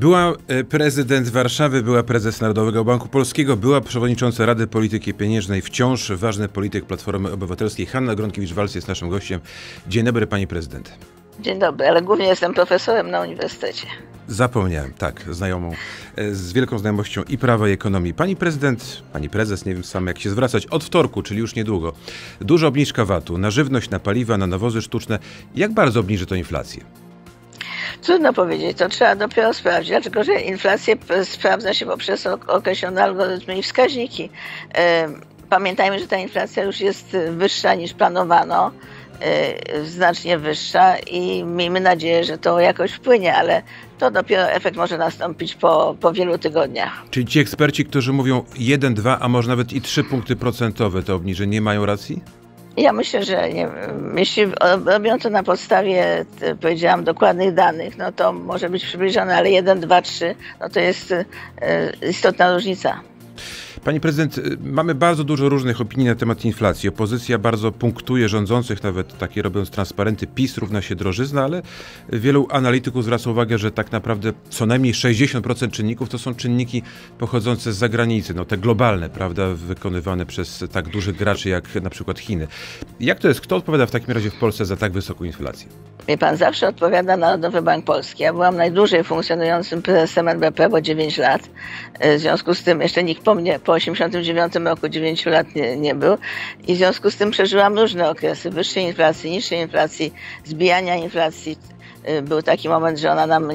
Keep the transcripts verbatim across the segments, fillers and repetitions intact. Była prezydent Warszawy, była prezes Narodowego Banku Polskiego, była przewodnicząca Rady Polityki Pieniężnej, wciąż ważny polityk Platformy Obywatelskiej. Hanna Gronkiewicz-Waltz jest naszym gościem. Dzień dobry, pani prezydent. Dzień dobry, ale głównie jestem profesorem na uniwersytecie. Zapomniałem, tak, znajomą, z wielką znajomością i prawa, i ekonomii. Pani prezydent, pani prezes, nie wiem sam jak się zwracać, od wtorku, czyli już niedługo, duża obniżka vatu na żywność, na paliwa, na nawozy sztuczne. Jak bardzo obniży to inflację? Trudno powiedzieć, to trzeba dopiero sprawdzić, dlatego że inflację sprawdza się poprzez określone algorytmy i wskaźniki. Pamiętajmy, że ta inflacja już jest wyższa niż planowano, znacznie wyższa i miejmy nadzieję, że to jakoś wpłynie, ale to dopiero efekt może nastąpić po, po wielu tygodniach. Czyli ci eksperci, którzy mówią jeden, dwa, a może nawet i trzy punkty procentowe to obniżenie, nie mają racji? Ja myślę, że nie, jeśli robią to na podstawie, powiedziałam, dokładnych danych, no to może być przybliżone, ale jeden, dwa, trzy, no to jest istotna różnica. Pani prezydent, mamy bardzo dużo różnych opinii na temat inflacji. Opozycja bardzo punktuje rządzących, nawet takie robiąc transparenty, PiS równa się drożyzna, ale wielu analityków zwraca uwagę, że tak naprawdę co najmniej sześćdziesiąt procent czynników to są czynniki pochodzące z zagranicy, no te globalne, prawda, wykonywane przez tak dużych graczy jak na przykład Chiny. Jak to jest? Kto odpowiada w takim razie w Polsce za tak wysoką inflację? Wie pan, zawsze odpowiada Narodowy Bank Polski. Ja byłam najdłużej funkcjonującym prezesem en be pe, bo dziewięć lat. W związku z tym jeszcze nikt po mnie po osiemdziesiątym dziewiątym roku dziewięć lat nie, nie był i w związku z tym przeżyłam różne okresy wyższej inflacji, niższej inflacji, zbijania inflacji. Był taki moment, że ona nam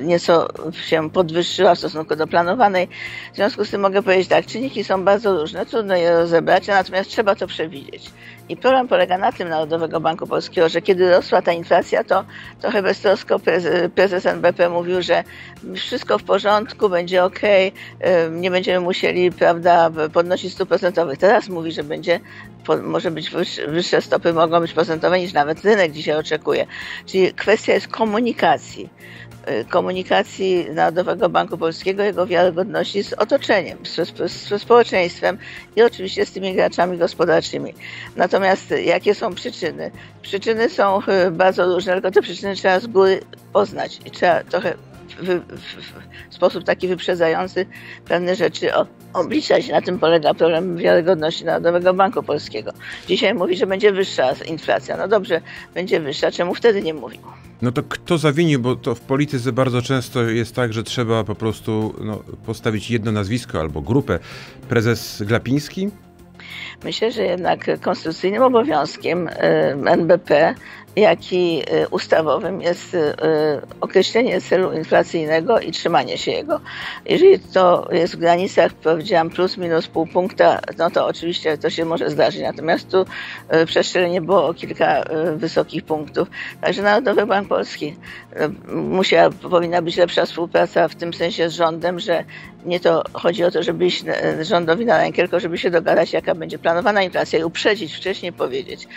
nieco się podwyższyła w stosunku do planowanej. W związku z tym mogę powiedzieć tak, czynniki są bardzo różne, trudno je rozebrać, natomiast trzeba to przewidzieć. I problem polega na tym Narodowego Banku Polskiego, że kiedy rosła ta inflacja, to trochę beztrosko prezes, prezes en be pe mówił, że wszystko w porządku, będzie ok, nie będziemy musieli, prawda, podnosić stóp procentowych. Teraz mówi, że będzie, może być wyższe stopy, mogą być procentowe niż nawet rynek dzisiaj oczekuje. Czyli kwestia jest komunikacji. Komunikacji Narodowego Banku Polskiego, jego wiarygodności z otoczeniem, ze społeczeństwem i oczywiście z tymi graczami gospodarczymi. Natomiast jakie są przyczyny? Przyczyny są bardzo różne, tylko te przyczyny trzeba z góry poznać i trzeba trochę w, w, w sposób taki wyprzedzający pewne rzeczy o, obliczać. Na tym polega problem wiarygodności Narodowego Banku Polskiego. Dzisiaj mówi, że będzie wyższa inflacja. No dobrze, będzie wyższa. Czemu wtedy nie mówił? No to kto zawinił, bo to w polityce bardzo często jest tak, że trzeba po prostu no, postawić jedno nazwisko albo grupę. Prezes Glapiński? Myślę, że jednak konstytucyjnym obowiązkiem en be pe, jak i ustawowym jest określenie celu inflacyjnego i trzymanie się jego. Jeżeli to jest w granicach, powiedziałam, plus minus pół punkta, no to oczywiście to się może zdarzyć. Natomiast tu przestrzelenie było o kilka wysokich punktów. Także Narodowy Bank Polski musiała, powinna być lepsza współpraca w tym sensie z rządem, że nie to chodzi o to, żeby iść rządowi na rękę, tylko żeby się dogadać, jaka będzie planowana inflacja i uprzedzić, wcześniej powiedzieć,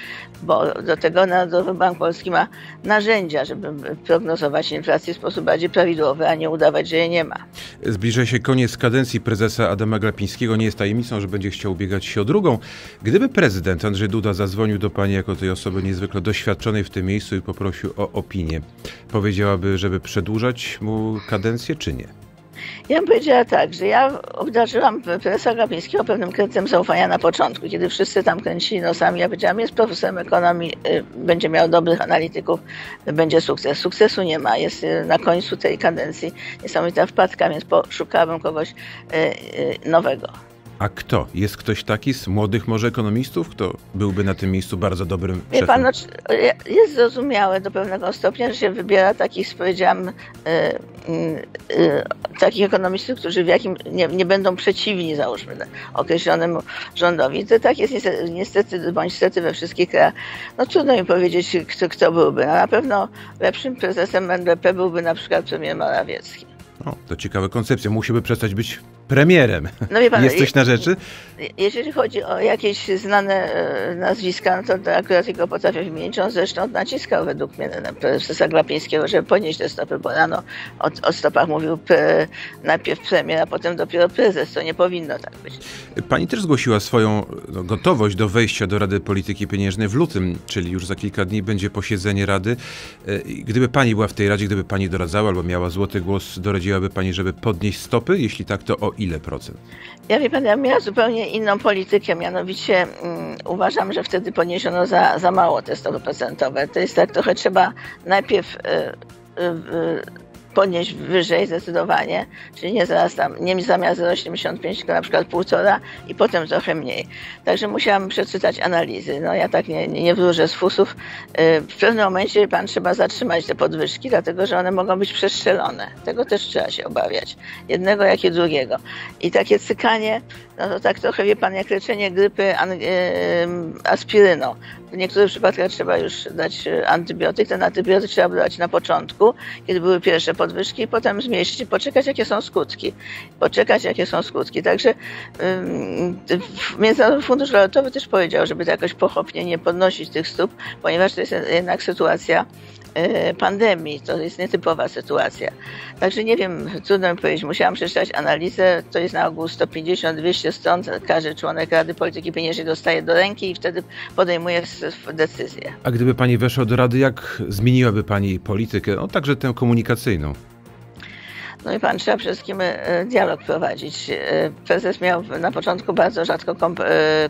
bo do tego Narodowy Bank Polski ma narzędzia, żeby prognozować inflację w sposób bardziej prawidłowy, a nie udawać, że jej nie ma. Zbliża się koniec kadencji prezesa Adama Glapińskiego. Nie jest tajemnicą, że będzie chciał ubiegać się o drugą. Gdyby prezydent Andrzej Duda zadzwonił do pani jako tej osoby niezwykle doświadczonej w tym miejscu i poprosił o opinię, powiedziałaby, żeby przedłużać mu kadencję, czy nie? Ja bym powiedziała tak, że ja obdarzyłam prezesa Glapińskiego pewnym kredytem zaufania na początku, kiedy wszyscy tam kręcili nosami. Ja powiedziałam, jest profesorem ekonomii, będzie miał dobrych analityków, będzie sukces. Sukcesu nie ma, jest na końcu tej kadencji niesamowita wpadka, więc poszukałabym kogoś nowego. A kto? Jest ktoś taki z młodych może ekonomistów, kto byłby na tym miejscu bardzo dobrym szefem? Wie pan, no, jest zrozumiałe do pewnego stopnia, że się wybiera takich, powiedziałam, yy, yy, takich ekonomistów, którzy w jakim, nie, nie będą przeciwni, załóżmy, określonemu rządowi. To tak jest niestety, niestety bądź stety we wszystkich krajach. No trudno mi powiedzieć, kto, kto byłby. No, na pewno lepszym prezesem en be pe byłby na przykład premier Morawiecki. No, to ciekawa koncepcja. Musiałby przestać być premierem. No wie pan, jest coś na rzeczy? Jeżeli chodzi o jakieś znane nazwiska, to, to akurat tylko potrafię wymienić. On zresztą naciskał według mnie na prezesa Glapińskiego, żeby podnieść te stopy, bo rano o, o stopach mówił pre, najpierw premier, a potem dopiero prezes. To nie powinno tak być. Pani też zgłosiła swoją gotowość do wejścia do Rady Polityki Pieniężnej w lutym, czyli już za kilka dni będzie posiedzenie Rady. Gdyby pani była w tej Radzie, gdyby pani doradzała albo miała złoty głos, doradziłaby pani, żeby podnieść stopy? Jeśli tak, to o ile procent? Ja wie pan, ja miałam zupełnie inną politykę, mianowicie um, uważam, że wtedy podniesiono za, za mało te stopy procentowe. To jest tak, trochę trzeba najpierw y, y, y, podnieść wyżej zdecydowanie, czyli nie zaraz tam, nie zamiast zero przecinek siedemdziesiąt pięć, tylko na przykład półtora i potem trochę mniej. Także musiałam przeczytać analizy. No ja tak nie, nie, nie wróżę z fusów. W pewnym momencie pan trzeba zatrzymać te podwyżki, dlatego że one mogą być przestrzelone. Tego też trzeba się obawiać. Jednego, jak i drugiego. I takie cykanie, no to tak trochę, wie pan, jak leczenie grypy aspiryną. W niektórych przypadkach trzeba już dać antybiotyk. Ten antybiotyk trzeba brać na początku, kiedy były pierwsze podwyżki, i potem zmniejszyć i poczekać, jakie są skutki. Poczekać, jakie są skutki. Także um, Międzynarodowy Fundusz Walutowy też powiedział, żeby to jakoś pochopnie nie podnosić tych stóp, ponieważ to jest jednak sytuacja pandemii. To jest nietypowa sytuacja. Także nie wiem, trudno mi powiedzieć. Musiałam przeczytać analizę. To jest na ogół sto pięćdziesiąt do dwustu stron. Każdy członek Rady Polityki Pieniężnej dostaje do ręki i wtedy podejmuje decyzję. A gdyby pani weszła do Rady, jak zmieniłaby pani politykę, no, także tę komunikacyjną? No i pan, trzeba przede wszystkim dialog prowadzić. Prezes miał na początku bardzo rzadko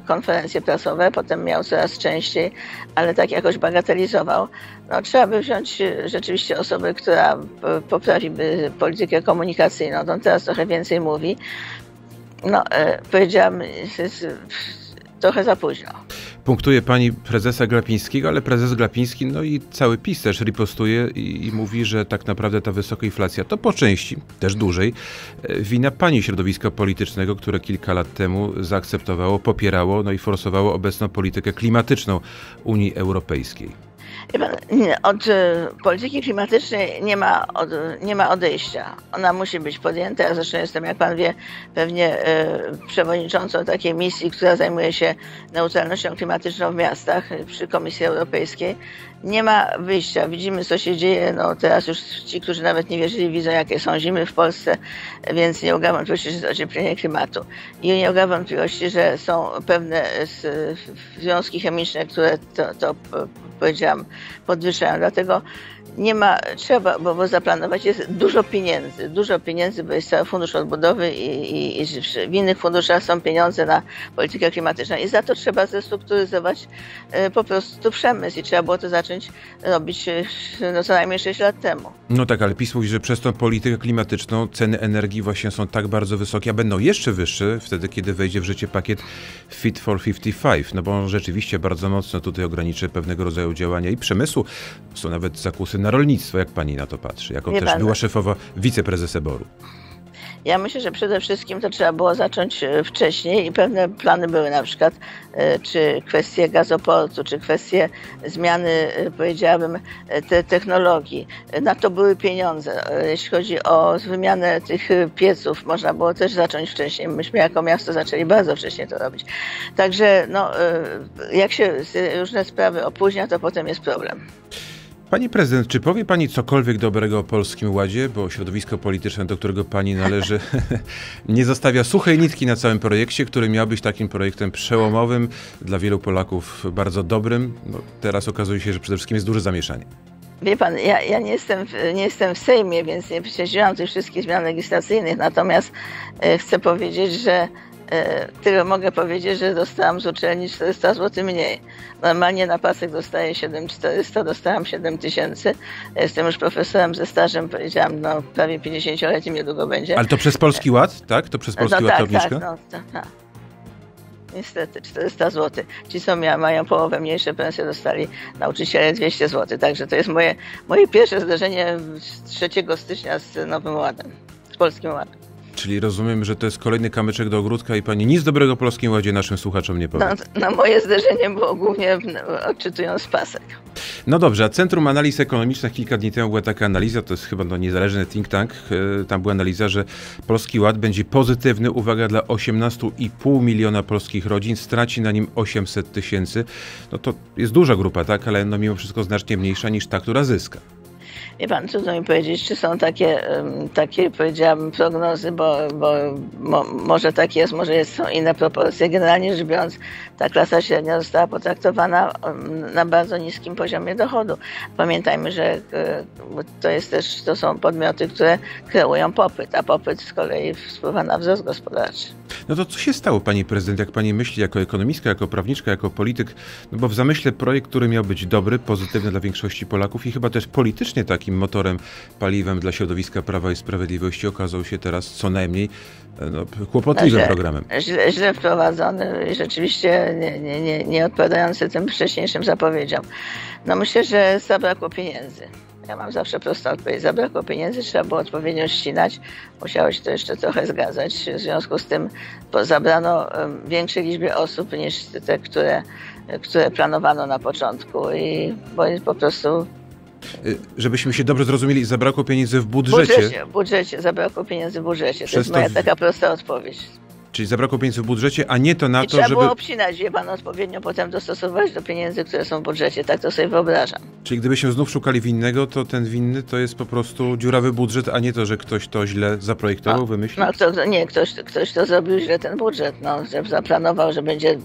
konferencje prasowe, potem miał coraz częściej, ale tak jakoś bagatelizował. No, trzeba by wziąć rzeczywiście osobę, która poprawiby politykę komunikacyjną. On teraz trochę więcej mówi. No, powiedziałam, jest trochę za późno. Punktuje pani prezesa Glapińskiego, ale prezes Glapiński, no i cały PiS też ripostuje i, i mówi, że tak naprawdę ta wysoka inflacja to po części, też dużej, wina pani środowiska politycznego, które kilka lat temu zaakceptowało, popierało, no i forsowało obecną politykę klimatyczną Unii Europejskiej. Od polityki klimatycznej nie ma, od, nie ma odejścia. Ona musi być podjęta. Ja zresztą jestem, jak pan wie, pewnie przewodniczącą takiej misji, która zajmuje się neutralnością klimatyczną w miastach przy Komisji Europejskiej. Nie ma wyjścia. Widzimy, co się dzieje. No, teraz już ci, którzy nawet nie wierzyli, widzą, jakie są zimy w Polsce, więc nie ulega wątpliwości, że jest ocieplenie klimatu. I nie ulega wątpliwości, że są pewne związki chemiczne, które to, to powiedziałam, podwyższają. Dlatego nie ma, trzeba, bo, bo zaplanować jest dużo pieniędzy, dużo pieniędzy, bo jest cały fundusz odbudowy i, i, i w innych funduszach są pieniądze na politykę klimatyczną i za to trzeba zrestrukturyzować y, po prostu przemysł i trzeba było to zacząć robić y, no, co najmniej sześć lat temu. No tak, ale PiS mówi, że przez tą politykę klimatyczną ceny energii właśnie są tak bardzo wysokie, a będą jeszcze wyższe wtedy, kiedy wejdzie w życie pakiet Fit for pięćdziesiąt pięć, no bo on rzeczywiście bardzo mocno tutaj ograniczy pewnego rodzaju działania i przemysłu. Są nawet zakusy na rolnictwo, jak pani na to patrzy, jako też była szefowa wiceprezesa Boru. Ja myślę, że przede wszystkim to trzeba było zacząć wcześniej i pewne plany były, na przykład czy kwestie gazoportu, czy kwestie zmiany, powiedziałabym, te technologii. Na to były pieniądze. Jeśli chodzi o wymianę tych pieców, można było też zacząć wcześniej. Myśmy jako miasto zaczęli bardzo wcześnie to robić. Także no, jak się różne sprawy opóźnia, to potem jest problem. Pani prezydent, czy powie pani cokolwiek dobrego o Polskim Ładzie, bo środowisko polityczne, do którego pani należy, nie zostawia suchej nitki na całym projekcie, który miał być takim projektem przełomowym, dla wielu Polaków bardzo dobrym. No, teraz okazuje się, że przede wszystkim jest duże zamieszanie. Wie pan, ja, ja nie, jestem, nie jestem w Sejmie, więc nie prześledziłam tych wszystkich zmian legislacyjnych, natomiast e, chcę powiedzieć, że tyle mogę powiedzieć, że dostałam z uczelni czterysta złotych mniej. Normalnie na pasek dostaję siedem tysięcy czterysta, dostałam siedem tysięcy. Jestem już profesorem ze stażem, powiedziałam, no prawie pięćdziesięciolecie niedługo będzie. Ale to przez Polski Ład, tak? To przez Polski no, Ład tak, obniżka? Tak, no, tak, tak. Niestety, czterysta złotych. Ci, co mają połowę mniejsze pensje, dostali nauczyciele dwieście złotych. Także to jest moje, moje pierwsze zdarzenie trzeciego stycznia z Nowym Ładem, z Polskim Ładem. Czyli rozumiem, że to jest kolejny kamyczek do ogródka i pani nic dobrego o Polskim Ładzie naszym słuchaczom nie powie. No, no moje zderzenie było głównie, no, odczytując pasek. No dobrze, a Centrum Analiz Ekonomicznych kilka dni temu była taka analiza, to jest chyba no, niezależny think tank, yy, tam była analiza, że Polski Ład będzie pozytywny, uwaga, dla osiemnastu i pół miliona polskich rodzin, straci na nim osiemset tysięcy. No to jest duża grupa, tak, ale no mimo wszystko znacznie mniejsza niż ta, która zyska. Wie pan, trudno mi powiedzieć, czy są takie, takie powiedziałabym, prognozy, bo, bo mo, może tak jest, może jest, są inne proporcje. Generalnie rzecz biorąc, ta klasa średnia została potraktowana na bardzo niskim poziomie dochodu. Pamiętajmy, że to, jest też, to są podmioty, które kreują popyt, a popyt z kolei wpływa na wzrost gospodarczy. No to co się stało, pani prezydent, jak pani myśli, jako ekonomistka, jako prawniczka, jako polityk? No bo w zamyśle projekt, który miał być dobry, pozytywny dla większości Polaków i chyba też politycznie taki motorem, paliwem dla środowiska Prawa i Sprawiedliwości, okazał się teraz co najmniej no, kłopotliwym no, programem. Źle, źle wprowadzony i rzeczywiście nie, nie, nie, nie odpowiadający tym wcześniejszym zapowiedziom. No myślę, że zabrakło pieniędzy. Ja mam zawsze prostą odpowiedź. Zabrakło pieniędzy, trzeba było odpowiednio ścinać. Musiało się to jeszcze trochę zgadzać. W związku z tym zabrano większej liczbie osób niż te, które, które planowano na początku. I bo po prostu... Żebyśmy się dobrze zrozumieli, zabrakło pieniędzy w budżecie. W budżecie, budżecie, zabrakło pieniędzy w budżecie. To jest moja taka prosta odpowiedź. Czyli zabrakło pieniędzy w budżecie, a nie to na to, żeby... Trzeba było obcinać, wie pan, odpowiednio potem dostosować do pieniędzy, które są w budżecie. Tak to sobie wyobrażam. Czyli gdybyśmy znów szukali winnego, to ten winny to jest po prostu dziurawy budżet, a nie to, że ktoś to źle zaprojektował, no, wymyślił? No, kto, nie, ktoś, ktoś to zrobił źle ten budżet. No, że zaplanował, że będzie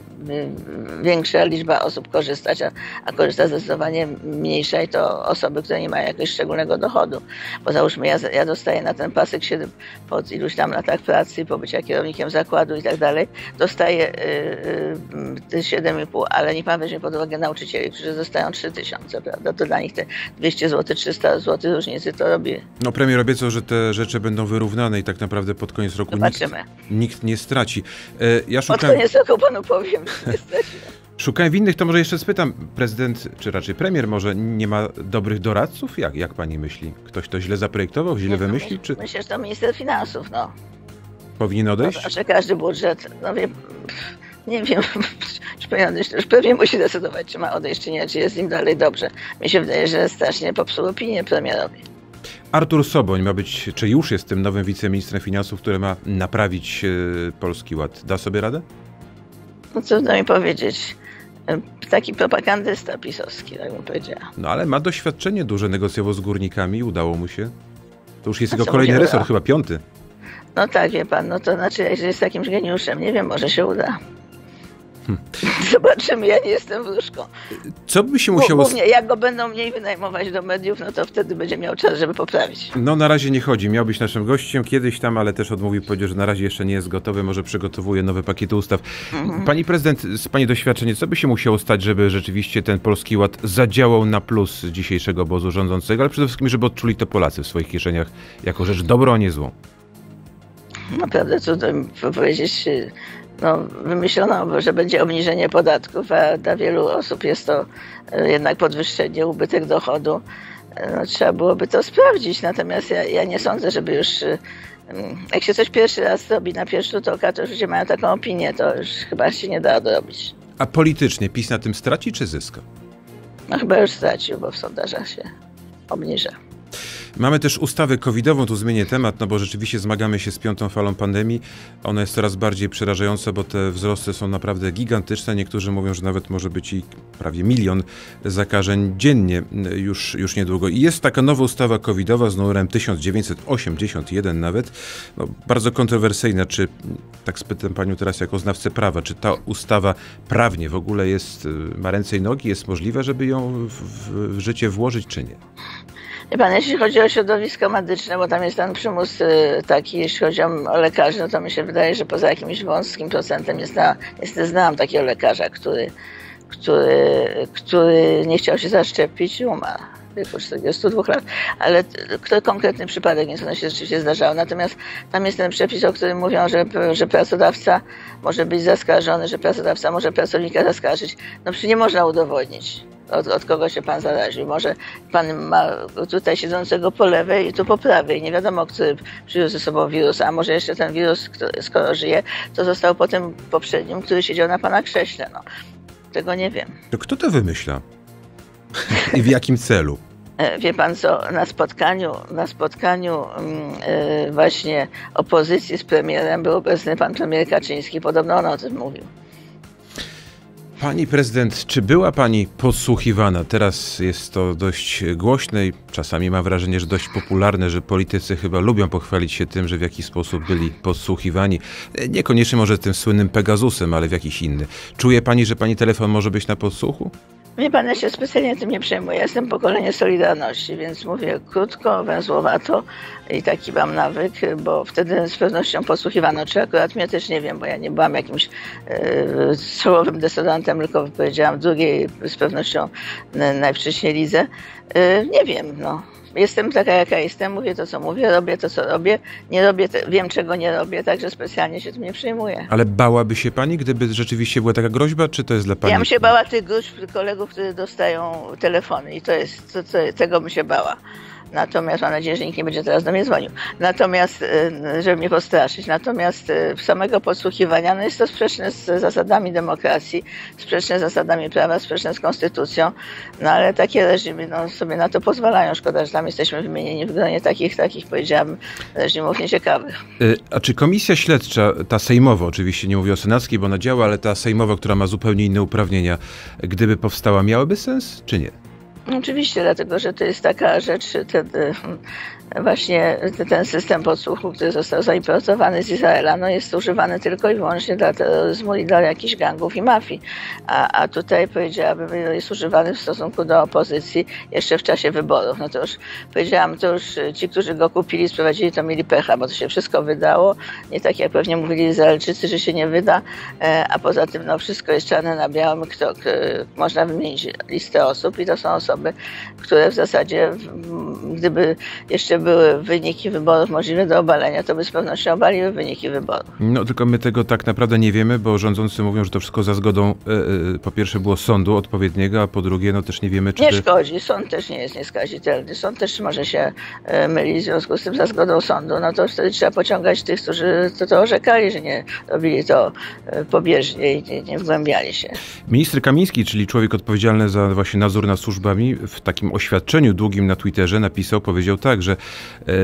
większa liczba osób korzystać, a, a korzysta zdecydowanie mniejsza i to osoby, które nie mają jakiegoś szczególnego dochodu. Bo załóżmy, ja, ja dostaję na ten pasek się po iluś tam latach pracy, po bycia kierownikiem zakładu i tak dalej, dostaje yy, siedem i pół, ale nie pan weźmie pod uwagę nauczycieli, którzy dostają trzy tysiące, prawda? To dla nich te dwieście złotych, trzysta złotych różnicy to robi. No premier obiecał, że te rzeczy będą wyrównane i tak naprawdę pod koniec roku nikt, nikt nie straci. E, ja szukam... Pod koniec roku panu powiem, że nie straci. Szukałem winnych, to może jeszcze spytam, prezydent, czy raczej premier może nie ma dobrych doradców? Jak, jak pani myśli? Ktoś to źle zaprojektował, źle nie, wymyślił? Czy... Myślę, że to minister finansów, no. Powinien odejść? No, że każdy budżet, no wie, pff, nie wiem, czy powinien odejść, już pewnie musi decydować, czy ma odejść, czy nie, czy jest im dalej dobrze. Mi się wydaje, że strasznie popsuł opinię premierowi. Artur Soboń ma być, czy już jest tym nowym wiceministrem finansów, który ma naprawić yy, Polski Ład. Da sobie radę? No trudno mi powiedzieć. Taki propagandysta pisowski, tak bym powiedziała. No ale ma doświadczenie duże, negocjował z górnikami, udało mu się. To już jest jego kolejny resort, chyba piąty. No tak, wie pan, no to znaczy, że jest jakimś geniuszem. Nie wiem, może się uda. Hmm. Zobaczymy, ja nie jestem wróżką. Co by się musiało... Głównie, jak go będą mniej wynajmować do mediów, no to wtedy będzie miał czas, żeby poprawić. No na razie nie chodzi. Miał być naszym gościem kiedyś tam, ale też odmówił, powiedział, że na razie jeszcze nie jest gotowy, może przygotowuje nowe pakiety ustaw. Mhm. Pani prezydent, z pani doświadczenia, co by się musiało stać, żeby rzeczywiście ten Polski Ład zadziałał na plus dzisiejszego obozu rządzącego, ale przede wszystkim, żeby odczuli to Polacy w swoich kieszeniach jako rzecz dobrą, a nie złą? Naprawdę trudno mi powiedzieć, no, wymyślono, że będzie obniżenie podatków, a dla wielu osób jest to jednak podwyższenie, ubytek dochodu. No, trzeba byłoby to sprawdzić, natomiast ja, ja nie sądzę, żeby już... Jak się coś pierwszy raz robi na pierwszy rzut oka, to ludzie mają taką opinię, to już chyba się nie da odrobić. A politycznie PiS na tym straci czy zyska? No chyba już stracił, bo w sondażach się obniża. Mamy też ustawę covidową, tu zmienię temat, no bo rzeczywiście zmagamy się z piątą falą pandemii. Ona jest coraz bardziej przerażająca, bo te wzrosty są naprawdę gigantyczne. Niektórzy mówią, że nawet może być i prawie milion zakażeń dziennie już, już niedługo. I jest taka nowa ustawa covidowa z numerem tysiąc dziewięćset osiemdziesiąt jeden nawet. No, bardzo kontrowersyjna. Czy, tak spytam panią teraz jako znawcę prawa, czy ta ustawa prawnie w ogóle jest, ma ręce i nogi, jest możliwe, żeby ją w, w, w życie włożyć, czy nie? Wie pan, jeśli chodzi o środowisko medyczne, bo tam jest ten przymus taki, jeśli chodzi o lekarzy, no to mi się wydaje, że poza jakimś wąskim procentem jest na, jest, znam takiego lekarza, który, który, który nie chciał się zaszczepić i umarł w wieku czterdziestu dwóch lat, ale to konkretny przypadek, więc ono się rzeczywiście zdarzało. Natomiast tam jest ten przepis, o którym mówią, że, że pracodawca może być zaskarżony, że pracodawca może pracownika zaskarżyć. No przecież nie można udowodnić. Od, od kogo się pan zaraził. Może pan ma tutaj siedzącego po lewej i tu po prawej. Nie wiadomo, który przywiózł ze sobą wirus, a może jeszcze ten wirus, który, skoro żyje, to został po tym poprzednim, który siedział na pana krześle. No, tego nie wiem. To kto to wymyśla? I w jakim celu? Wie pan co, na spotkaniu, na spotkaniu yy, właśnie opozycji z premierem był obecny pan premier Kaczyński. Podobno on o tym mówił. Pani prezydent, czy była pani podsłuchiwana? Teraz jest to dość głośne i czasami mam wrażenie, że dość popularne, że politycy chyba lubią pochwalić się tym, że w jakiś sposób byli podsłuchiwani. Niekoniecznie może tym słynnym Pegasusem, ale w jakiś inny. Czuje pani, że pani telefon może być na podsłuchu? Wie pan, ja się specjalnie tym nie przejmuję. Jestem pokolenie Solidarności, więc mówię krótko, węzłowato i taki mam nawyk, bo wtedy z pewnością podsłuchiwano. Czy akurat mnie też nie wiem, bo ja nie byłam jakimś yy, słowym desodorantem, tylko wypowiedziałam w drugiej z pewnością yy, najwcześniej lidze. Yy, nie wiem, no. Jestem taka, jaka jestem, mówię to, co mówię, robię to, co robię, nie robię, te, wiem, czego nie robię, także specjalnie się tym nie przejmuję. Ale bałaby się pani, gdyby rzeczywiście była taka groźba, czy to jest dla pani? Ja bym się bała tych gruźb kolegów, którzy dostają telefony i to jest, to, to, tego bym się bała. Natomiast mam nadzieję, że nikt nie będzie teraz do mnie dzwonił. Natomiast, żeby mnie postraszyć. Natomiast samego podsłuchiwania, no jest to sprzeczne z zasadami demokracji, sprzeczne z zasadami prawa, sprzeczne z konstytucją. No ale takie reżimy no, sobie na to pozwalają. Szkoda, że tam jesteśmy wymienieni w gronie takich, takich powiedziałabym, reżimów nieciekawych. A czy komisja śledcza, ta sejmowa, oczywiście nie mówię o senackiej, bo ona działa, ale ta sejmowa, która ma zupełnie inne uprawnienia, gdyby powstała, miałaby sens, czy nie? Oczywiście, dlatego, że to jest taka rzecz, ten, właśnie ten system podsłuchu, który został zaimportowany z Izraela, no jest używany tylko i wyłącznie dla terroryzmu i dla jakichś gangów i mafii. A, a tutaj powiedziałabym, jest używany w stosunku do opozycji jeszcze w czasie wyborów. No to już powiedziałam, to już ci, którzy go kupili, sprowadzili, to mieli pecha, bo to się wszystko wydało. Nie tak jak pewnie mówili Izraelczycy, że się nie wyda, a poza tym no, wszystko jest czarne na białym, kto, kto, można wymienić listę osób i to są osoby, które w zasadzie, gdyby jeszcze były wyniki wyborów możliwe do obalenia, to by z pewnością obaliły wyniki wyborów. No tylko my tego tak naprawdę nie wiemy, bo rządzący mówią, że to wszystko za zgodą yy, po pierwsze było sądu odpowiedniego, a po drugie no też nie wiemy, czy... Nie szkodzi, sąd też nie jest nieskazitelny. Sąd też może się mylić, w związku z tym za zgodą sądu, no to wtedy trzeba pociągać tych, którzy to, to orzekali, że nie robili to pobieżnie i nie, nie wgłębiali się. Minister Kamiński, czyli człowiek odpowiedzialny za właśnie nadzór nad służbami, w takim oświadczeniu długim na Twitterze napisał, powiedział tak, że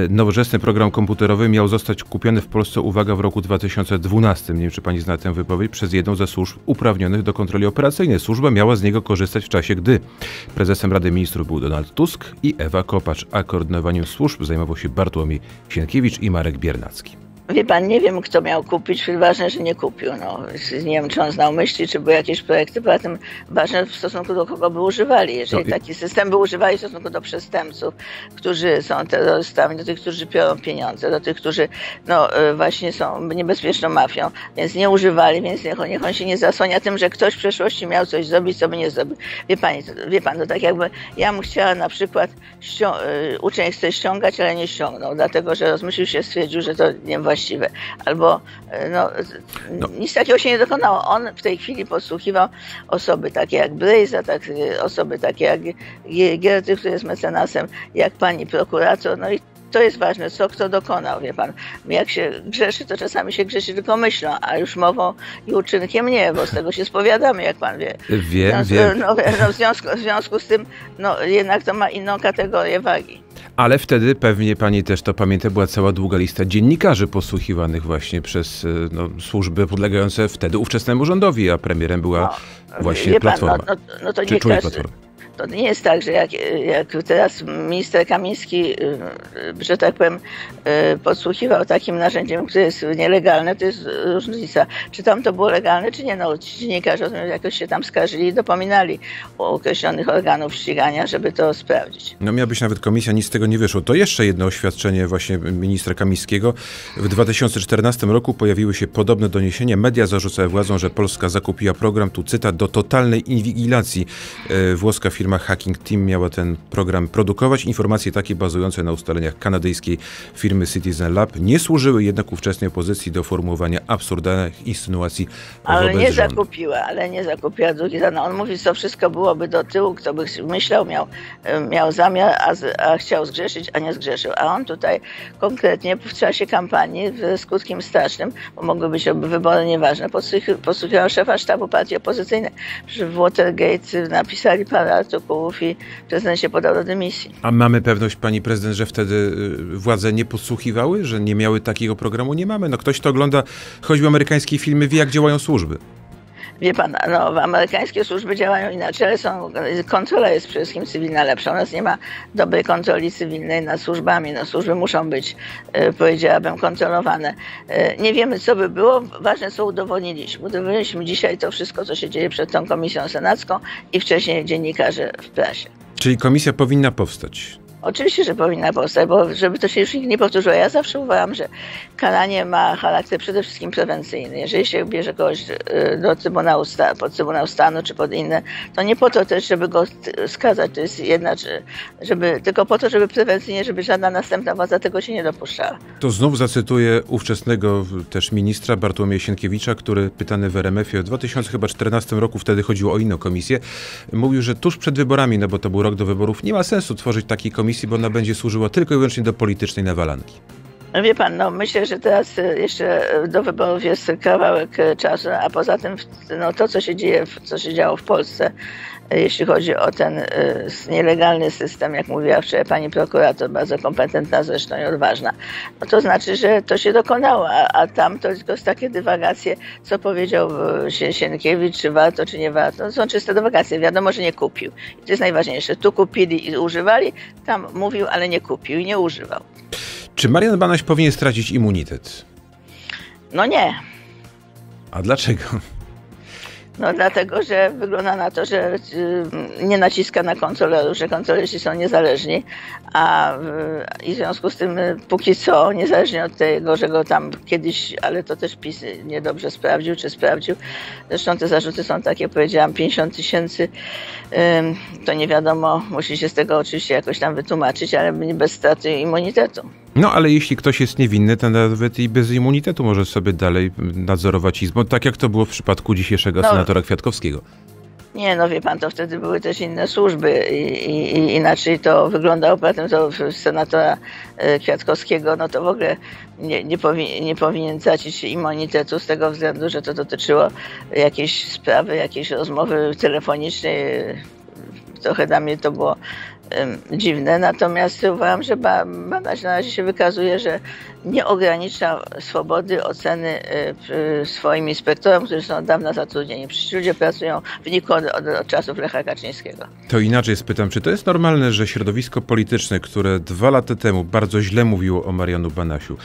nowoczesny program komputerowy miał zostać kupiony w Polsce, uwaga, w roku dwa tysiące dwunastym. Nie wiem, czy pani zna tę wypowiedź, przez jedną ze służb uprawnionych do kontroli operacyjnej. Służba miała z niego korzystać w czasie, gdy prezesem Rady Ministrów był Donald Tusk i Ewa Kopacz, a koordynowaniem służb zajmował się Bartłomiej Sienkiewicz i Marek Biernacki. Wie pan, nie wiem, kto miał kupić, ważne, że nie kupił. No, nie wiem, czy on znał myśli, czy były jakieś projekty, poza tym ważne w stosunku do kogo by używali. Jeżeli taki system by używali w stosunku do przestępców, którzy są terrorystami, do tych, którzy biorą pieniądze, do tych, którzy no, właśnie są niebezpieczną mafią, więc nie używali, więc niech on, niech on się nie zasłania tym, że ktoś w przeszłości miał coś zrobić, co by nie zrobił. Wie pan, wie pan to tak jakby ja mu chciała na przykład, uczeń chce ściągać, ale nie ściągnął, dlatego, że rozmyślił się, stwierdził, że to nie właśnie właściwe. Albo no, no. Nic takiego się nie dokonało. On w tej chwili podsłuchiwał osoby takie jak Brejza, tak, osoby takie jak Gierdy, który jest mecenasem, jak pani prokurator. No i to jest ważne, co kto dokonał, wie pan. Jak się grzeszy, to czasami się grzeszy tylko myślą, a już mową i uczynkiem nie, bo z tego się spowiadamy, jak pan wie. Wiem, w związku, wiem. No, no, w, związku, w związku z tym no, jednak to ma inną kategorię wagi. Ale wtedy pewnie pani też to pamięta, była cała długa lista dziennikarzy posłuchiwanych właśnie przez no, służby podlegające wtedy ówczesnemu rządowi, a premierem była no, właśnie Platforma. Pan, no, no, no to Czy nie czuje każdy... Platforma? To nie jest tak, że jak, jak teraz minister Kamiński, że tak powiem, podsłuchiwał takim narzędziem, które jest nielegalne, to jest różnica. Czy tam to było legalne, czy nie? No, ci dziennikarze jakoś się tam skarżyli i dopominali u określonych organów ścigania, żeby to sprawdzić. No miała być nawet komisja, nic z tego nie wyszło. To jeszcze jedno oświadczenie właśnie ministra Kamińskiego. W dwa tysiące czternastym roku pojawiły się podobne doniesienia. Media zarzucały władzom, że Polska zakupiła program, tu cytat, do totalnej inwigilacji. Włoska firma Firma Hacking Team miała ten program produkować. Informacje takie bazujące na ustaleniach kanadyjskiej firmy Citizen Lab nie służyły jednak ówczesnej opozycji do formułowania absurdalnych insynuacji wobec nie rządu. Zakupiła, ale nie zakupiła drugi. No, on mówi, co wszystko byłoby do tyłu, kto by myślał, miał, miał zamiar, a, z, a chciał zgrzeszyć, a nie zgrzeszył. A on tutaj konkretnie w czasie kampanii ze skutkiem strasznym, bo mogły być wybory nieważne, posłuchiwał szefa sztabu partii opozycyjnej. W Watergate napisali parę artykułów i prezydent się podał do dymisji. A mamy pewność, pani prezydent, że wtedy władze nie podsłuchiwały, że nie miały takiego programu? Nie mamy. No ktoś, kto ogląda choćby amerykańskie filmy, wie, jak działają służby. Wie pan, no, amerykańskie służby działają inaczej, ale są, kontrola jest przede wszystkim cywilna lepsza. U nas nie ma dobrej kontroli cywilnej nad służbami. No, służby muszą być, e, powiedziałabym, kontrolowane. E, nie wiemy, co by było. Ważne, co udowodniliśmy. Udowodniliśmy dzisiaj to wszystko, co się dzieje przed tą komisją senacką i wcześniej dziennikarze w prasie. Czyli komisja powinna powstać? Oczywiście, że powinna powstać, bo żeby to się już nikt nie powtórzyło. Ja zawsze uważam, że karanie ma charakter przede wszystkim prewencyjny. Jeżeli się bierze kogoś do Trybunału, pod Trybunał Stanu czy pod inne, to nie po to też, żeby go skazać. To jest jedna, żeby, tylko po to, żeby prewencyjnie, żeby żadna następna władza tego się nie dopuszczała. To znów zacytuję ówczesnego też ministra Bartłomieja Sienkiewicza, który pytany w er em efie w dwa tysiące czternastym roku, wtedy chodziło o inną komisję, mówił, że tuż przed wyborami, no bo to był rok do wyborów, nie ma sensu tworzyć takiej komisji, bo ona będzie służyła tylko i wyłącznie do politycznej nawalanki. Wie pan, no myślę, że teraz jeszcze do wyborów jest kawałek czasu, a poza tym no, to, co się dzieje, co się działo w Polsce, jeśli chodzi o ten y, nielegalny system, jak mówiła wczoraj pani prokurator, bardzo kompetentna zresztą i odważna, no to znaczy, że to się dokonało, a, a tam to tylko takie dywagacje, co powiedział Sienkiewicz, czy warto, czy nie warto. No, są czyste dywagacje. Wiadomo, że nie kupił. I to jest najważniejsze. Tu kupili i używali, tam mówił, ale nie kupił i nie używał. Czy Marian Banaś powinien stracić immunitet? No nie. A dlaczego? No dlatego, że wygląda na to, że nie naciska na kontrolerów, że kontrolerzy są niezależni, a w, i w związku z tym póki co, niezależnie od tego, że go tam kiedyś, ale to też PiS niedobrze sprawdził, czy sprawdził, zresztą te zarzuty są takie, powiedziałam, pięćdziesiąt tysięcy, to nie wiadomo, musi się z tego oczywiście jakoś tam wytłumaczyć, ale bez straty immunitetu. No, ale jeśli ktoś jest niewinny, to nawet i bez immunitetu może sobie dalej nadzorować izbą, tak jak to było w przypadku dzisiejszego no, senatora Kwiatkowskiego. Nie, no wie pan, to wtedy były też inne służby i, i, i inaczej to wyglądało. Poza tym to senatora Kwiatkowskiego, no to w ogóle nie, nie, powi nie powinien tracić immunitetu z tego względu, że to dotyczyło jakiejś sprawy, jakiejś rozmowy telefonicznej. Trochę dla mnie to było dziwne, natomiast uważam, że Banaś na razie się wykazuje, że nie ogranicza swobody oceny swoim inspektorom, którzy są od dawna zatrudnieni. Przecież ludzie pracują w NIK-u od, od, od czasów Lecha Kaczyńskiego. To inaczej spytam, czy to jest normalne, że środowisko polityczne, które dwa lata temu bardzo źle mówiło o Marianu Banasiu,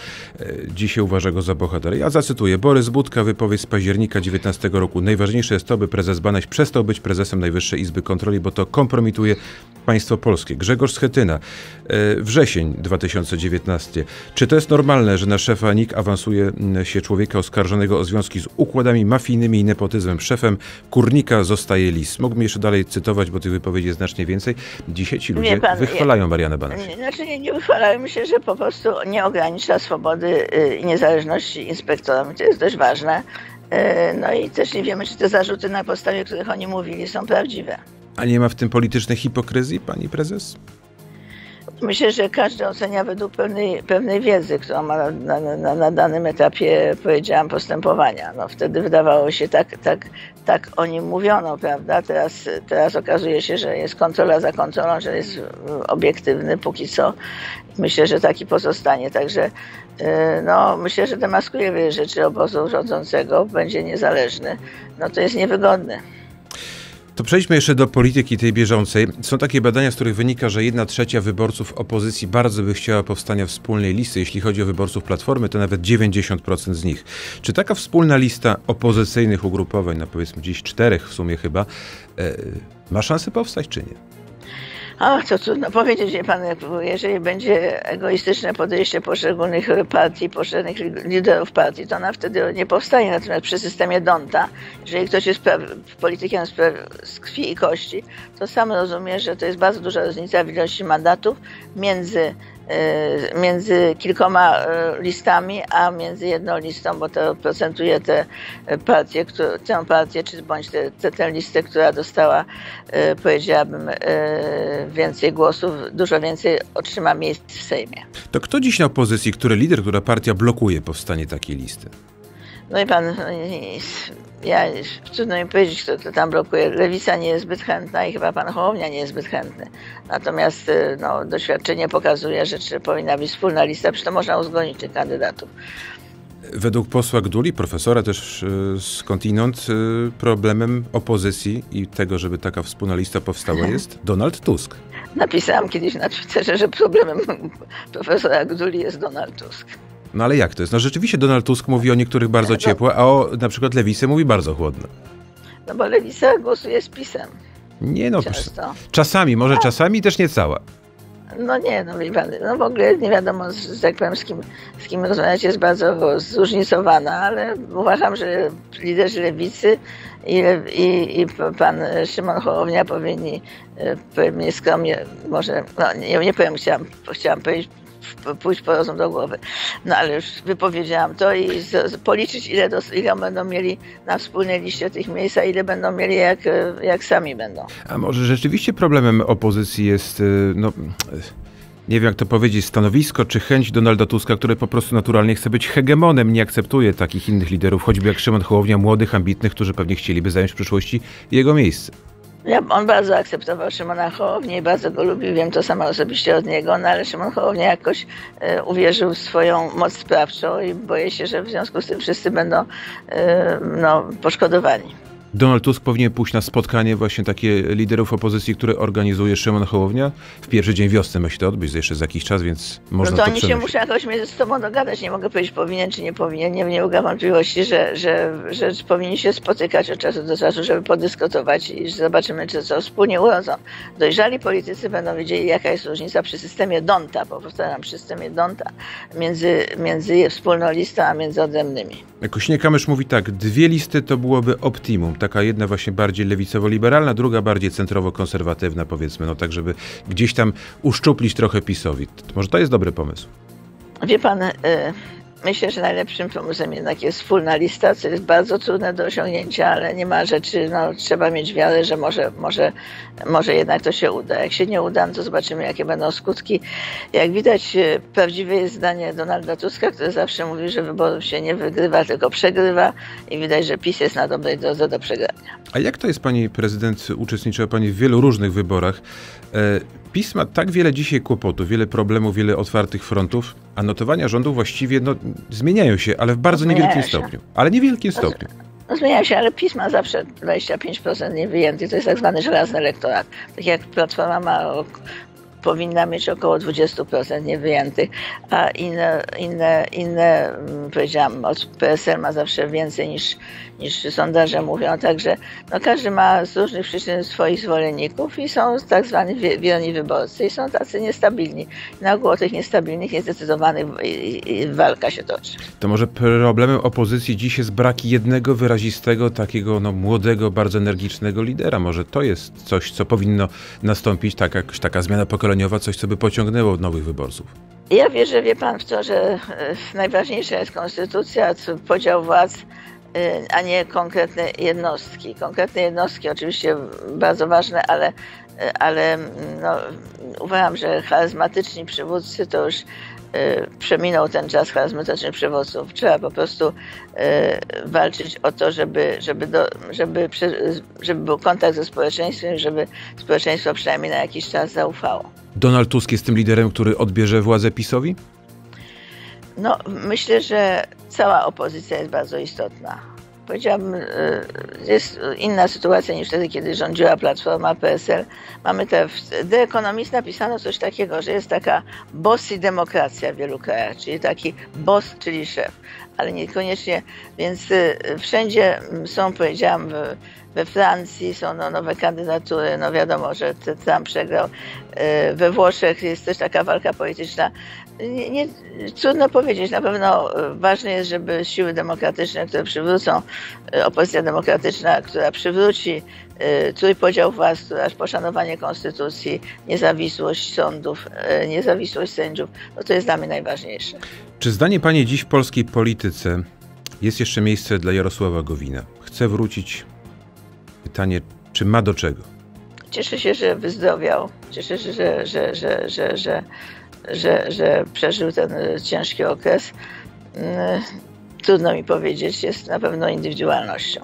dzisiaj uważa go za bohatera? Ja zacytuję, Borys Budka, wypowiedź z października dziewiętnastego roku. Najważniejsze jest to, by prezes Banaś przestał być prezesem Najwyższej Izby Kontroli, bo to kompromituje państwo polskie. Grzegorz Schetyna, wrzesień dwa tysiące dziewiętnasty. Czy to jest normalne, że na szefa N I K awansuje się człowieka oskarżonego o związki z układami mafijnymi i nepotyzmem? Szefem kurnika zostaje lis. Mógłbym jeszcze dalej cytować, bo tych wypowiedzi jest znacznie więcej. Dzisiaj ci ludzie pan, wychwalają Marianę Banaś. Znaczy nie, nie wychwalają, myślę, że po prostu nie ogranicza swobody i niezależności inspektorom. To jest dość ważne. No i też nie wiemy, czy te zarzuty, na podstawie których oni mówili, są prawdziwe. A nie ma w tym politycznej hipokryzji, pani prezes? Myślę, że każdy ocenia według pewnej, pewnej wiedzy, którą ma na, na, na danym etapie, powiedziałam, postępowania. No, wtedy wydawało się, tak, tak, tak o nim mówiono, prawda? Teraz, teraz okazuje się, że jest kontrola za kontrolą, że jest obiektywny póki co. Myślę, że taki pozostanie. Także no, myślę, że demaskuje wiele rzeczy obozu rządzącego, będzie niezależny. No to jest niewygodne. To przejdźmy jeszcze do polityki tej bieżącej. Są takie badania, z których wynika, że jedna trzecia wyborców opozycji bardzo by chciała powstania wspólnej listy. Jeśli chodzi o wyborców Platformy, to nawet dziewięćdziesiąt procent z nich. Czy taka wspólna lista opozycyjnych ugrupowań, no powiedzmy dziś czterech w sumie chyba, e, ma szansę powstać czy nie? O, to trudno powiedzieć, wie pan, jeżeli będzie egoistyczne podejście poszczególnych partii, poszczególnych liderów partii, to ona wtedy nie powstanie. Natomiast przy systemie Donta, jeżeli ktoś jest politykiem z krwi i kości, to sam rozumie, że to jest bardzo duża różnica w ilości mandatów między między kilkoma listami, a między jedną listą, bo to procentuje tę partię, które, tę partię, czy bądź te, te, tę listę, która dostała, powiedziałabym, więcej głosów, dużo więcej otrzyma miejsc w Sejmie. To kto dziś na opozycji, który lider, która partia blokuje powstanie takiej listy? No i pan, ja trudno mi powiedzieć, kto to tam blokuje. Lewica nie jest zbyt chętna i chyba pan Hołownia nie jest zbyt chętny. Natomiast no, doświadczenie pokazuje, że czy powinna być wspólna lista, przecież to można uzgodnić tych kandydatów. Według posła Gduli, profesora też skądinąd, problemem opozycji i tego, żeby taka wspólna lista powstała, jest Donald Tusk. Napisałam kiedyś na Twitterze, że problemem profesora Gduli jest Donald Tusk. No ale jak to jest? No rzeczywiście Donald Tusk mówi o niektórych bardzo ciepło, a o na przykład lewicy mówi bardzo chłodno. No bo lewica głosuje z PiS-em. Nie no, często. Czasami, może a. czasami też nie cała. No nie, no, no w ogóle nie wiadomo, z, jak powiem, z kim, z kim rozmawiać, jest bardzo zróżnicowana, ale uważam, że liderzy lewicy i, i, i pan Szymon Hołownia powinni, powinni skromnie, może, no nie, nie powiem, chciałam, chciałam powiedzieć, pójść po rozum do głowy. No ale już wypowiedziałam to i z, z, policzyć, ile, dos, ile będą mieli na wspólnej liście tych miejsc, a ile będą mieli, jak, jak sami będą. A może rzeczywiście problemem opozycji jest, no, nie wiem jak to powiedzieć, stanowisko czy chęć Donalda Tuska, który po prostu naturalnie chce być hegemonem, nie akceptuje takich innych liderów, choćby jak Szymon Hołownia, młodych, ambitnych, którzy pewnie chcieliby zająć w przyszłości jego miejsce. Ja, on bardzo akceptował Szymona Hołownię i bardzo go lubił, wiem to sama osobiście od niego, no ale Szymon Hołownia jakoś e, uwierzył w swoją moc sprawczą i boję się, że w związku z tym wszyscy będą e, no, poszkodowani. Donald Tusk powinien pójść na spotkanie właśnie takie liderów opozycji, które organizuje Szymon Hołownia w pierwszy dzień wiosny. Ma się to odbyć jeszcze za jakiś czas, więc można no to, to oni się muszą jakoś między sobą dogadać. Nie mogę powiedzieć powinien czy nie powinien. Nie, nie ulega wątpliwości, że, że, że, że powinni się spotykać od czasu do czasu, żeby podyskutować i zobaczymy, czy co wspólnie urodzą. Dojrzali politycy będą wiedzieli, jaka jest różnica przy systemie Donta, bo powtarzam, przy systemie Donta między, między wspólną listą, a między odrębnymi. Kamysz mówi tak, dwie listy to byłoby optimum. Taka jedna właśnie bardziej lewicowo-liberalna, druga bardziej centrowo-konserwatywna, powiedzmy, no tak, żeby gdzieś tam uszczuplić trochę PiS-owi. Może to jest dobry pomysł? Wie pan, y, myślę, że najlepszym pomysłem jednak jest wspólna lista, co jest bardzo trudne do osiągnięcia, ale nie ma rzeczy, no trzeba mieć wiarę, że może, może, może jednak to się uda. Jak się nie uda, no to zobaczymy, jakie będą skutki. Jak widać, prawdziwe jest zdanie Donalda Tuska, który zawsze mówi, że wyborów się nie wygrywa, tylko przegrywa i widać, że PiS jest na dobrej drodze do przegrania. A jak to jest, pani prezydent, uczestniczyła pani w wielu różnych wyborach? PiS ma tak wiele dzisiaj kłopotów, wiele problemów, wiele otwartych frontów, a notowania rządu właściwie no, zmieniają się, ale w bardzo zmieniają niewielkim się. stopniu. Ale niewielkim stopniu. Zmienia się, ale PiS ma zawsze dwadzieścia pięć procent niewyjętych. To jest tak zwany żelazny elektorat. Tak jak Platforma ma, powinna mieć około dwadzieścia procent niewyjętych, a inne, inne, inne powiedziałam, P S L ma zawsze więcej niż, niż sondaże mówią, także no każdy ma z różnych przyczyn swoich zwolenników i są tak zwani wierni wyborcy i są tacy niestabilni. Na ogół o tych niestabilnych, niezdecydowanych walka się toczy. To może problemem opozycji dziś jest brak jednego wyrazistego, takiego no, młodego, bardzo energicznego lidera. Może to jest coś, co powinno nastąpić, tak, jakaś taka zmiana pokoleniowa, coś, co by pociągnęło nowych wyborców. Ja wierzę, wie pan, w to, że najważniejsza jest konstytucja, podział władz, a nie konkretne jednostki. Konkretne jednostki oczywiście bardzo ważne, ale, ale no, uważam, że charyzmatyczni przywódcy to już przeminął ten czas charyzmatycznych przywódców. Trzeba po prostu walczyć o to, żeby, żeby, do, żeby, żeby był kontakt ze społeczeństwem, żeby społeczeństwo przynajmniej na jakiś czas zaufało. Donald Tusk jest tym liderem, który odbierze władzę PiS-owi? No, myślę, że cała opozycja jest bardzo istotna. Powiedziałabym, jest inna sytuacja niż wtedy, kiedy rządziła Platforma, P S L. Mamy te, w The Economist napisano coś takiego, że jest taka bossy demokracja w wielu krajach, czyli taki boss, czyli szef, ale niekoniecznie, więc wszędzie są, powiedziałam, we Francji są no, nowe kandydatury, no wiadomo, że Trump przegrał, we Włoszech jest też taka walka polityczna. Nie, nie, trudno powiedzieć, na pewno ważne jest, żeby siły demokratyczne, które przywrócą, opozycja demokratyczna, która przywróci trójpodział władz, która poszanowanie konstytucji, niezawisłość sądów, niezawisłość sędziów, no to jest dla mnie najważniejsze. Czy zdanie pani dziś w polskiej polityce jest jeszcze miejsce dla Jarosława Gowina? Chce wrócić. Pytanie, czy ma do czego? Cieszę się, że wyzdrowiał. Cieszę się, że, że, że, że, że, że, że przeżył ten ciężki okres. trudno mi powiedzieć, jest na pewno indywidualnością.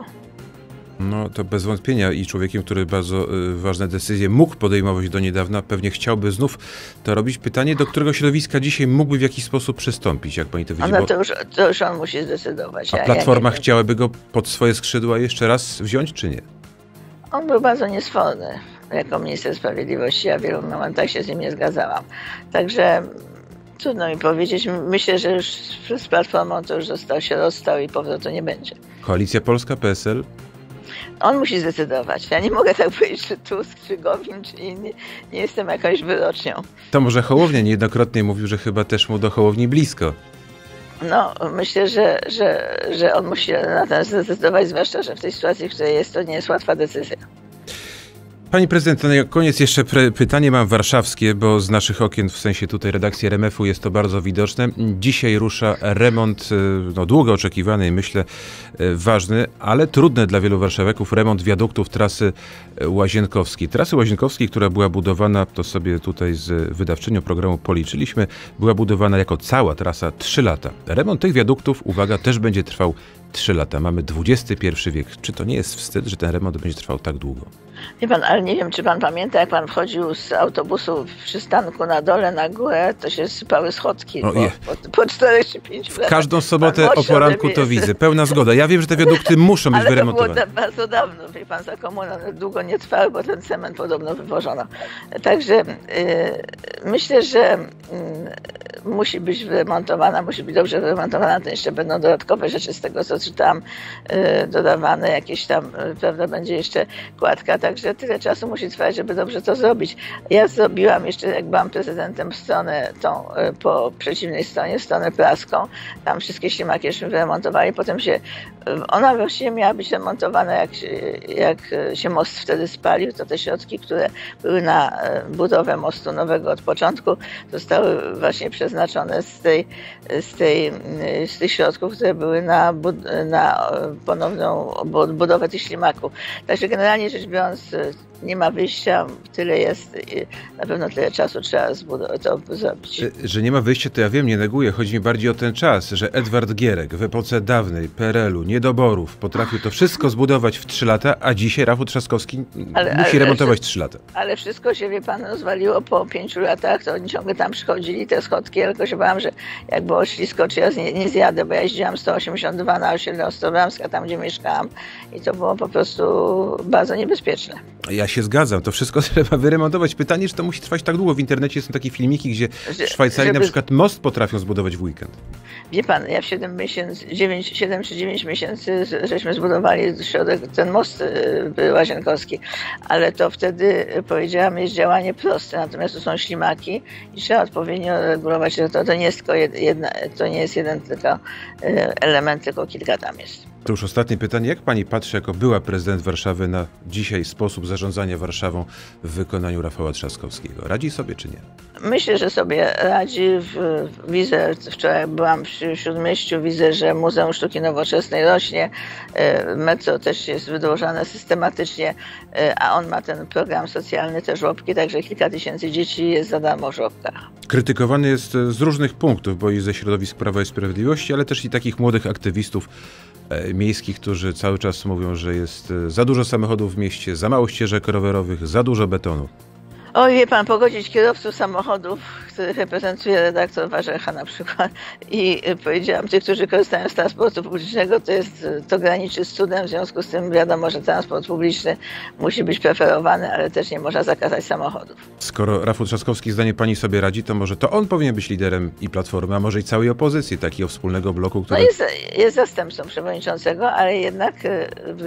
No to bez wątpienia i człowiekiem, który bardzo y, ważne decyzje mógł podejmować do niedawna, pewnie chciałby znów to robić. Pytanie, do którego środowiska dzisiaj mógłby w jakiś sposób przystąpić, jak pani to widzi? No bo... to, już, to już on musi zdecydować. A, a Platforma ja chciałaby go pod swoje skrzydła jeszcze raz wziąć, czy nie? On był bardzo niesforny jako minister sprawiedliwości, ja w wielu momentach się z nim nie zgadzałam. Także trudno mi powiedzieć. Myślę, że już z Platformą to już został, się rozstał i powrotu nie będzie. Koalicja Polska, P S L? On musi zdecydować. Ja nie mogę tak powiedzieć, czy Tusk, czy Gowin, czy inni. Nie jestem jakąś wyrocznią. To może Hołownia niejednokrotnie mówił, że chyba też mu do Hołowni blisko. No, myślę, że, że, że on musi na ten zdecydować, zwłaszcza, że w tej sytuacji, w której jest, to nie jest łatwa decyzja. Pani prezydent, na koniec jeszcze pytanie mam warszawskie, bo z naszych okien, w sensie tutaj redakcji R M F u, jest to bardzo widoczne. Dzisiaj rusza remont, no długo oczekiwany i myślę ważny, ale trudny dla wielu warszawiaków, remont wiaduktów trasy Łazienkowskiej. Trasy Łazienkowskiej, która była budowana, to sobie tutaj z wydawczynią programu policzyliśmy, była budowana jako cała trasa trzy lata. Remont tych wiaduktów, uwaga, też będzie trwał trzy lata. Mamy dwudziesty pierwszy wiek. Czy to nie jest wstyd, że ten remont będzie trwał tak długo? Wie pan, ale nie wiem, czy pan pamięta, jak pan wchodził z autobusu w przystanku na dole, na górę, to się sypały schodki no po, po, po czterdzieści pięć lat. Każdą sobotę o poranku to widzę. Pełna zgoda. Ja wiem, że te wiadukty muszą być ale wyremontowane. Ale to było bardzo dawno, wie pan, za komuna długo nie trwały, bo ten cement podobno wywożono. Także yy, myślę, że yy, musi być wyremontowana, musi być dobrze wyremontowana, to jeszcze będą dodatkowe rzeczy z tego, co czytałam, yy, dodawane, jakieś tam, yy, prawda, będzie jeszcze kładka, także tyle czasu musi trwać, żeby dobrze to zrobić. Ja zrobiłam jeszcze, jak byłam prezydentem, stronę tą po przeciwnej stronie, stronę praską. Tam wszystkie ślimakieśmy wyremontowali. Potem się, ona właściwie miała być remontowana, jak, jak się most wtedy spalił, to te środki, które były na budowę mostu nowego od początku, zostały właśnie przeznaczone z, tej, z, tej, z tych środków, które były na, na ponowną budowę tych ślimaków. Także generalnie rzecz biorąc, nie ma wyjścia, tyle jest, na pewno tyle czasu trzeba to zrobić. Że nie ma wyjścia, to ja wiem, nie neguję. Chodzi mi bardziej o ten czas, że Edward Gierek w epoce dawnej P R L u, niedoborów, potrafił to wszystko zbudować w trzy lata, a dzisiaj Rafał Trzaskowski ale, musi ale, remontować trzy lata. Ale wszystko się, wie pan, rozwaliło po pięciu latach, to oni ciągle tam przychodzili, te schodki, ja tylko się bałam, że jak było ślisko, czy ja nie, nie zjadę, bo ja jeździłam sto osiemdziesiąt dwa na osiedle Ostrobramska, tam gdzie mieszkałam i to było po prostu bardzo niebezpieczne. Ja się zgadzam, to wszystko trzeba wyremontować. Pytanie, czy to musi trwać tak długo. W internecie są takie filmiki, gdzie że, Szwajcarii żeby... na przykład most potrafią zbudować w weekend. Wie pan, ja w siedem miesięcy, dziewięć, siedem czy dziewięć miesięcy żeśmy zbudowali środek, ten most Łazienkowski, ale to wtedy, powiedziałam, jest działanie proste, natomiast tu są ślimaki i trzeba odpowiednio regulować, że to, to nie jest tylko jedna, to nie jest jeden tylko element, tylko kilka tam jest. To już ostatnie pytanie. Jak pani patrzy, jako była prezydent Warszawy, na dzisiaj sposób zarządzania Warszawą w wykonaniu Rafała Trzaskowskiego? Radzi sobie czy nie? Myślę, że sobie radzi. Widzę, wczoraj byłam przy Śródmieściu, widzę, że Muzeum Sztuki Nowoczesnej rośnie, metro też jest wydłużane systematycznie, a on ma ten program socjalny, te żłobki, także kilka tysięcy dzieci jest za darmo w żłobkach. Krytykowany jest z różnych punktów, bo i ze środowisk Prawa i Sprawiedliwości, ale też i takich młodych aktywistów miejskich, którzy cały czas mówią, że jest za dużo samochodów w mieście, za mało ścieżek rowerowych, za dużo betonu. Oj, wie pan, pogodzić kierowców samochodów, których reprezentuje redaktor Warzecha na przykład, i powiedziałam, tych, którzy korzystają z transportu publicznego, to jest, to graniczy z cudem, w związku z tym wiadomo, że transport publiczny musi być preferowany, ale też nie można zakazać samochodów. Skoro Rafał Trzaskowski, zdanie pani, sobie radzi, to może to on powinien być liderem i Platformy, a może i całej opozycji, takiego wspólnego bloku, który... No jest, jest zastępcą przewodniczącego, ale jednak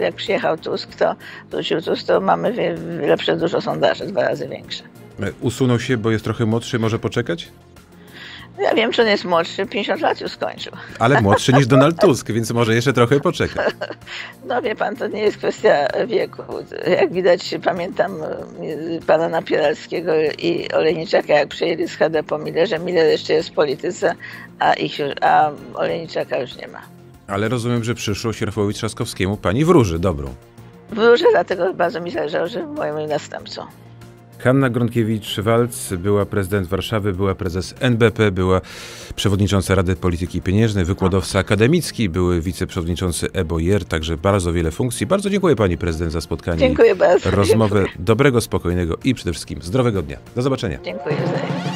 jak przyjechał Tusk, to wrócił Tusk, to mamy lepsze dużo sondaże, dwa razy większe. Usunął się, bo jest trochę młodszy, może poczekać? Ja wiem, czy on jest młodszy, pięćdziesiąt lat już skończył. Ale młodszy niż Donald Tusk, więc może jeszcze trochę poczeka. No wie pan, to nie jest kwestia wieku. Jak widać, pamiętam pana Napieralskiego i Olejniczaka, jak przejęli schedę po Millerze. Miller jeszcze jest w polityce, a, ich już, a Olejniczaka już nie ma. Ale rozumiem, że przyszłość Rafałowi Trzaskowskiemu pani wróży dobrą. Wróżę, dlatego bardzo mi zależało, że moim następcą. Hanna Gronkiewicz-Waltz, była prezydent Warszawy, była prezes N B P, była przewodnicząca Rady Polityki Pieniężnej, wykładowca akademicki, były wiceprzewodniczący E B O R, także bardzo wiele funkcji. Bardzo dziękuję pani prezydent za spotkanie. Dziękuję bardzo. Rozmowę. Dziękuję. Dobrego, spokojnego i przede wszystkim zdrowego dnia. Do zobaczenia. Dziękuję.